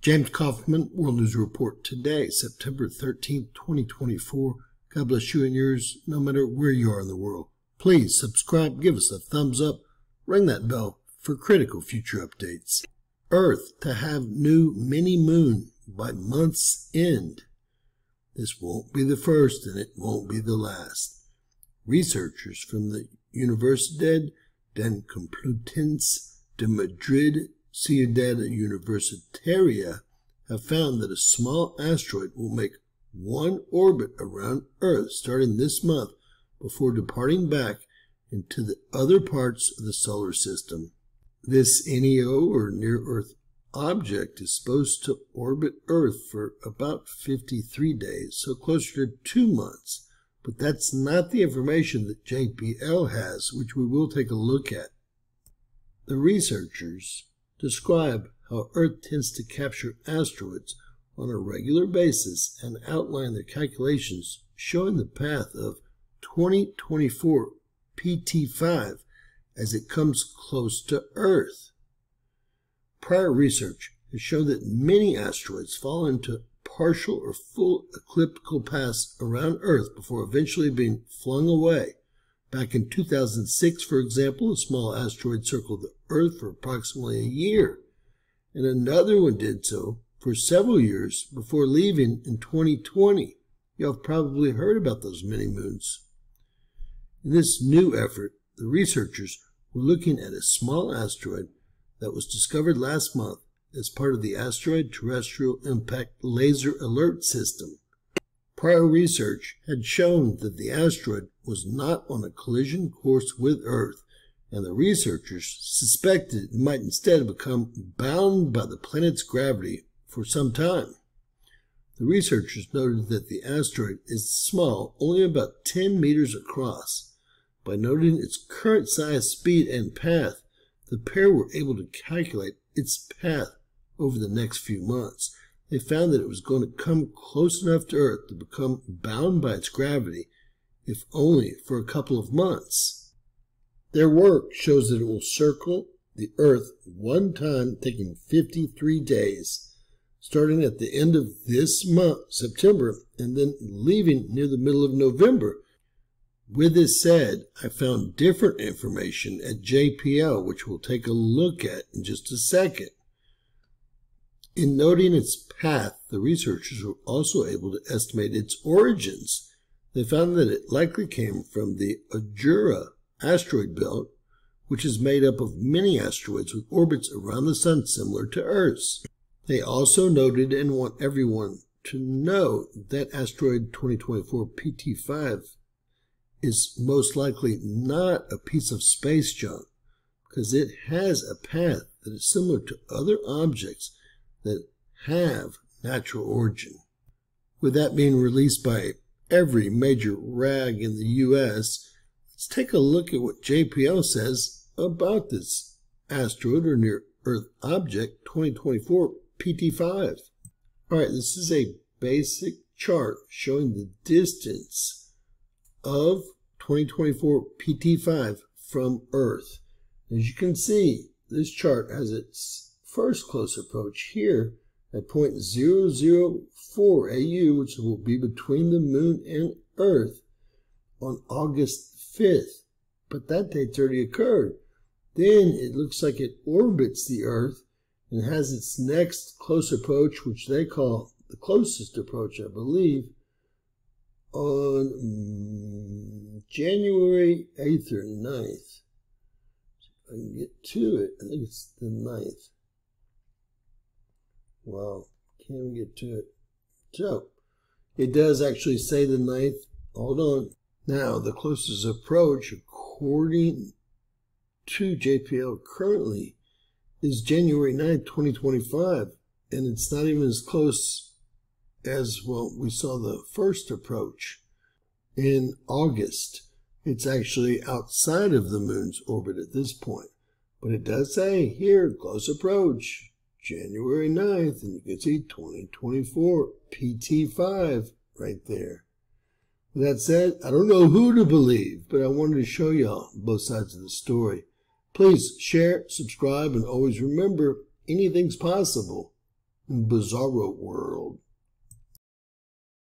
James Kaufman, World News Report today, September 13, 2024. God bless you and yours, no matter where you are in the world. Please subscribe, give us a thumbs up, ring that bell for critical future updates. Earth to have new mini-moon by month's end. This won't be the first and it won't be the last. Researchers from the Universidad de Complutense de Madrid, Ciudad Universitaria, have found that a small asteroid will make one orbit around Earth starting this month before departing back into the other parts of the solar system. This NEO, or near-Earth object, is supposed to orbit Earth for about 53 days, so closer to 2 months. But that's not the information that JPL has, which we will take a look at. The researchers describe how Earth tends to capture asteroids on a regular basis and outline their calculations showing the path of 2024 PT5 as it comes close to Earth. Prior research has shown that many asteroids fall into partial or full elliptical paths around Earth before eventually being flung away. Back in 2006, for example, a small asteroid circled the Earth for approximately a year, and another one did so for several years before leaving in 2020. Y'all have probably heard about those mini-moons. In this new effort, the researchers were looking at a small asteroid that was discovered last month as part of the Asteroid Terrestrial Impact Laser Alert System. Prior research had shown that the asteroid was not on a collision course with Earth, and the researchers suspected it might instead have become bound by the planet's gravity for some time. The researchers noted that the asteroid is small, only about 10 meters across. By noting its current size, speed, and path, the pair were able to calculate its path over the next few months. They found that it was going to come close enough to Earth to become bound by its gravity, if only for a couple of months. Their work shows that it will circle the Earth one time, taking 53 days, starting at the end of this month, September, and then leaving near the middle of November. With this said, I found different information at JPL, which we'll take a look at in just a second. In noting its path, the researchers were also able to estimate its origins. They found that it likely came from the Aegura asteroid belt, which is made up of many asteroids with orbits around the Sun similar to Earth's. They also noted and want everyone to know that asteroid 2024 PT5 is most likely not a piece of space junk, because it has a path that is similar to other objects that have natural origin. With that being released by every major rag in the U.S., let's take a look at what JPL says about this asteroid or near-Earth object 2024 PT5. All right, this is a basic chart showing the distance of 2024 PT5 from Earth. As you can see, this chart has its first close approach here at 0.004 AU, which will be between the Moon and Earth on August 5th, but that date's already occurred. Then it looks like it orbits the Earth and has its next close approach, which they call the closest approach, I believe, on January 8th or 9th. If I can get to it, I think it's the 9th. Wow, can't even get to it. So, it does actually say the 9th. Hold on. Now, the closest approach, according to JPL currently, is January 9th, 2025. And it's not even as close as, well, we saw the first approach in August. It's actually outside of the Moon's orbit at this point. But it does say here, close approach, January 9th, and you can see 2024 PT5 right there. With that said, I don't know who to believe, but I wanted to show y'all both sides of the story. Please share, subscribe, and always remember, anything's possible Bizarro World.